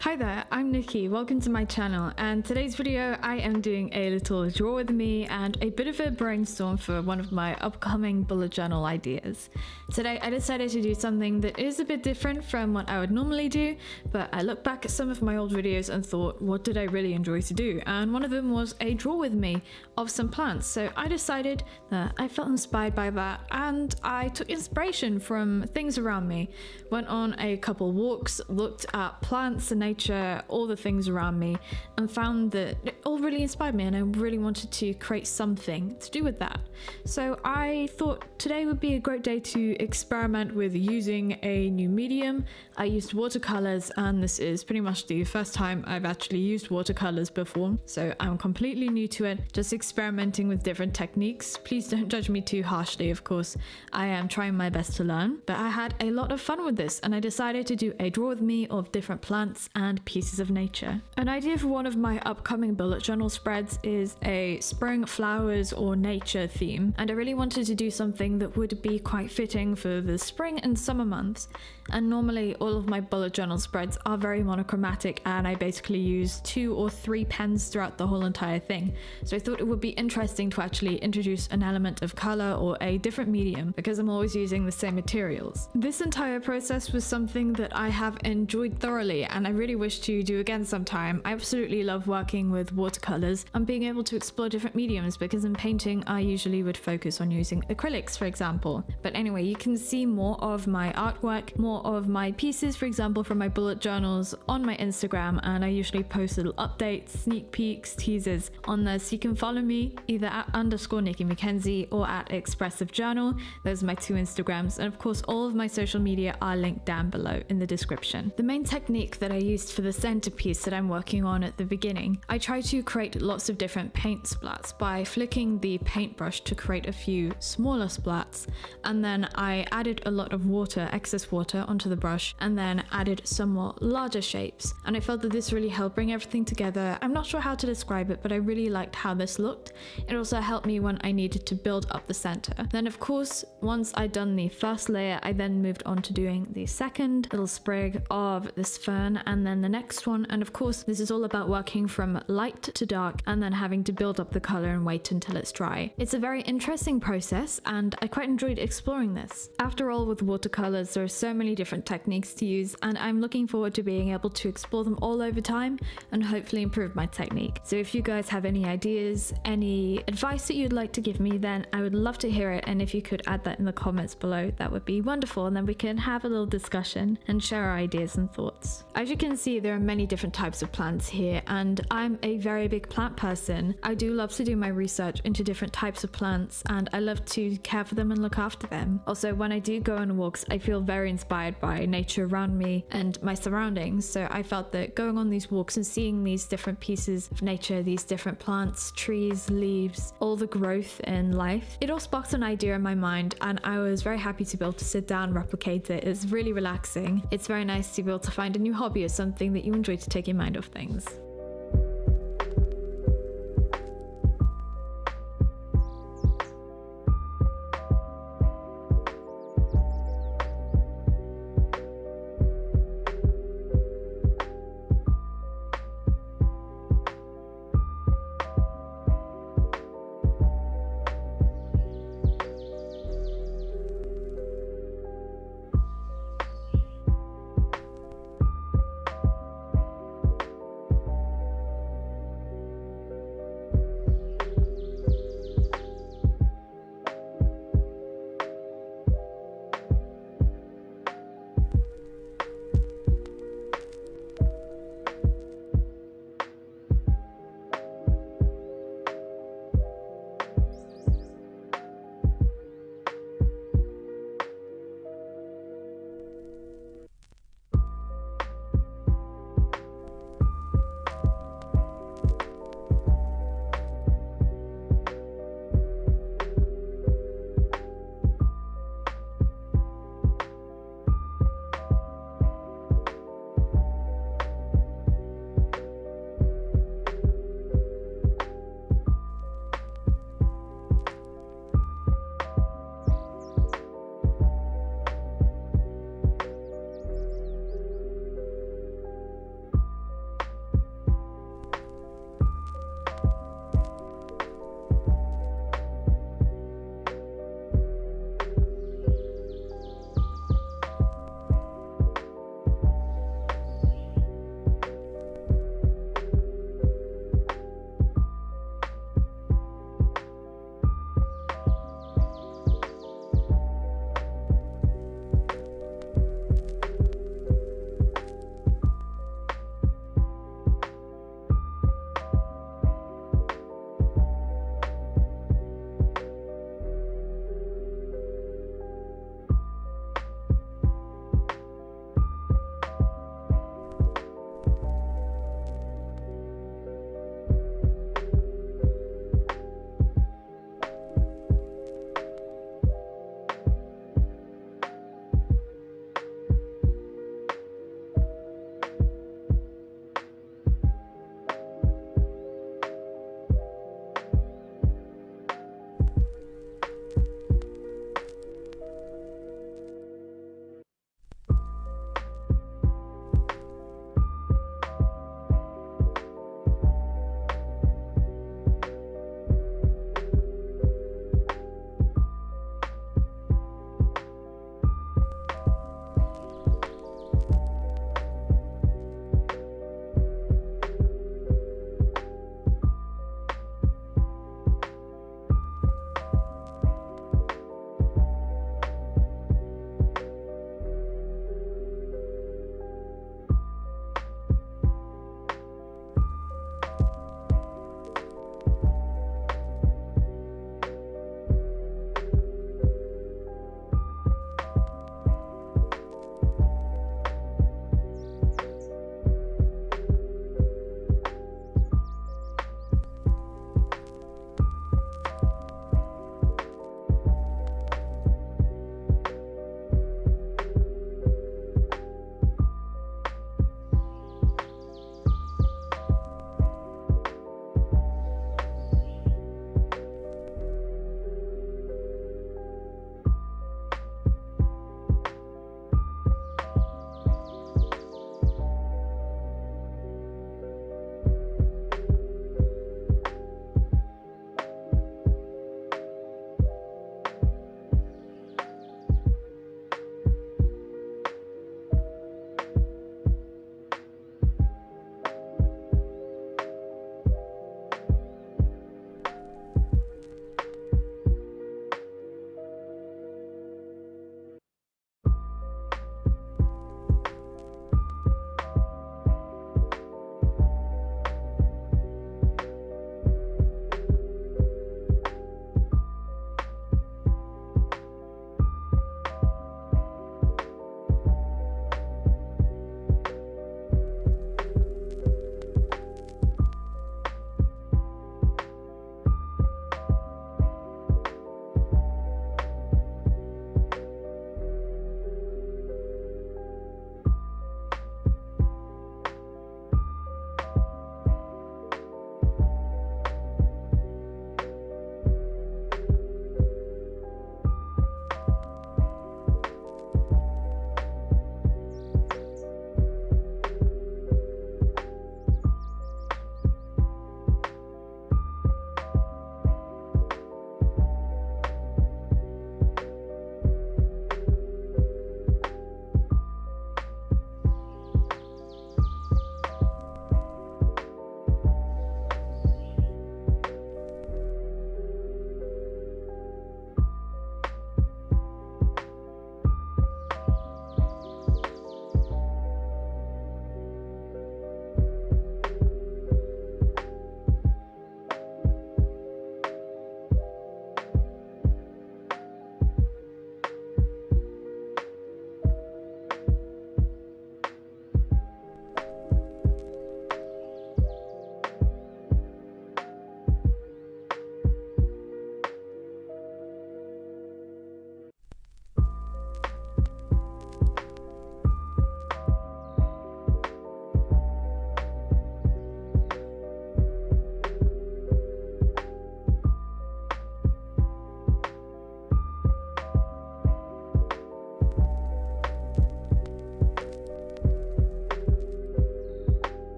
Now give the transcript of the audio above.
Hi there, I'm Nikki, welcome to my channel, and today's video I am doing a little draw with me and a bit of a brainstorm for one of my upcoming bullet journal ideas. Today I decided to do something that is a bit different from what I would normally do, but I looked back at some of my old videos and thought, what did I really enjoy to do? And one of them was a draw with me of some plants, so I decided that I felt inspired by that and I took inspiration from things around me, went on a couple walks, looked at plants and nature, all the things around me, and found that it all really inspired me and I really wanted to create something to do with that. So I thought today would be a great day to experiment with using a new medium. I used watercolors and this is pretty much the first time I've actually used watercolors before, so I'm completely new to it, just experimenting with different techniques. Please don't judge me too harshly, of course. I am trying my best to learn, but I had a lot of fun with this and I decided to do a draw with me of different plants and pieces of nature. An idea for one of my upcoming bullet journal spreads is a spring flowers or nature theme, and I really wanted to do something that would be quite fitting for the spring and summer months. And normally all of my bullet journal spreads are very monochromatic and I basically use 2 or 3 pens throughout the whole entire thing, so I thought it would be interesting to actually introduce an element of color or a different medium because I'm always using the same materials. This entire process was something that I have enjoyed thoroughly and I really wish to do again sometime. I absolutely love working with watercolors and being able to explore different mediums, because in painting I usually would focus on using acrylics, for example. But anyway, you can see more of my artwork, more of my pieces, for example, from my bullet journals on my Instagram, and I usually post little updates, sneak peeks, teasers on there, so you can follow me either at _Nikki McKenzie or at expressive journal. Those are my 2 Instagrams, and of course all of my social media are linked down below in the description. The main technique that I use for the centerpiece that I'm working on at the beginning, I try to create lots of different paint splats by flicking the paintbrush to create a few smaller splats, and then I added a lot of water, excess water, onto the brush, and then added somewhat larger shapes, and I felt that this really helped bring everything together. I'm not sure how to describe it, but I really liked how this looked. It also helped me when I needed to build up the center. Then of course, once I'd done the first layer, I then moved on to doing the second little sprig of this fern, and then the next one, and of course this is all about working from light to dark and then having to build up the color and wait until it's dry. It's a very interesting process and I quite enjoyed exploring this. After all, with watercolors there are so many different techniques to use and I'm looking forward to being able to explore them all over time and hopefully improve my technique. So if you guys have any ideas, any advice that you'd like to give me, then I would love to hear it, and if you could add that in the comments below that would be wonderful, and then we can have a little discussion and share our ideas and thoughts. As you can see, there are many different types of plants here and I'm a very big plant person. I do love to do my research into different types of plants and I love to care for them and look after them. Also, when I do go on walks I feel very inspired by nature around me and my surroundings, so I felt that going on these walks and seeing these different pieces of nature, these different plants, trees, leaves, all the growth in life, it all sparked an idea in my mind and I was very happy to be able to sit down and replicate it. It's really relaxing. It's very nice to be able to find a new hobby, something that you enjoy to take your mind off things.